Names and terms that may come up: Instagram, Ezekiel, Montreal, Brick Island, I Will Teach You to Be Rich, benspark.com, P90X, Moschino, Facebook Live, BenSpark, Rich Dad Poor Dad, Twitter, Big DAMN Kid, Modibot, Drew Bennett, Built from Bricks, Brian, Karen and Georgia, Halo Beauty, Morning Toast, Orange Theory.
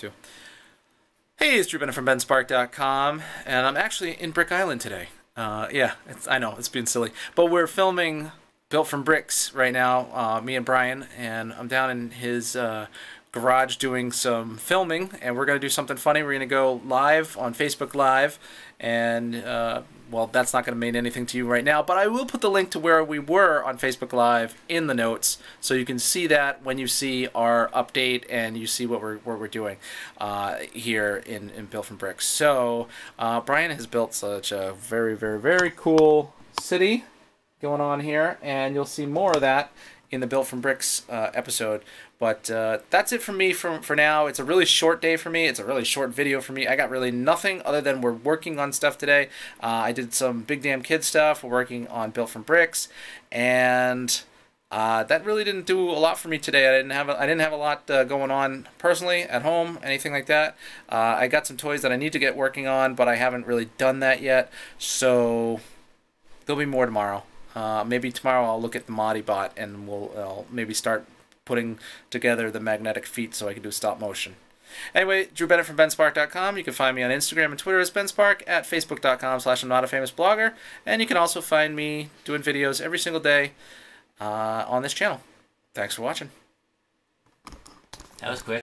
too. Hey, it's Drew Bennett from benspark.com, and I'm actually in Brick Island today. Yeah, I know, it's been silly. But we're filming Built from Bricks right now, me and Brian, and I'm down in his garage doing some filming, and we're going to do something funny. We're going to go live on Facebook Live, and well, that's not going to mean anything to you right now, but I will put the link to where we were on Facebook Live in the notes, so you can see that when you see our update and you see what we're doing here in Built from Bricks. So Brian has built such a very, very, very cool city going on here, and you'll see more of that in the Built from Bricks episode. But that's it for me for now. It's a really short day for me. It's a really short video for me. I got really nothing other than we're working on stuff today. I did some Big Damn Kid stuff. We're working on Built from Bricks, and that really didn't do a lot for me today. I didn't have a lot going on personally at home, anything like that. I got some toys that I need to get working on, but I haven't really done that yet. So there'll be more tomorrow. Maybe tomorrow I'll look at the Modibot, and I'll maybe start putting together the magnetic feet so I can do stop motion. Anyway, Drew Bennett from benspark.com. You can find me on Instagram and Twitter as benspark, at facebook.com/I'mNotAFamousBlogger, and you can also find me doing videos every single day on this channel. Thanks for watching. That was quick.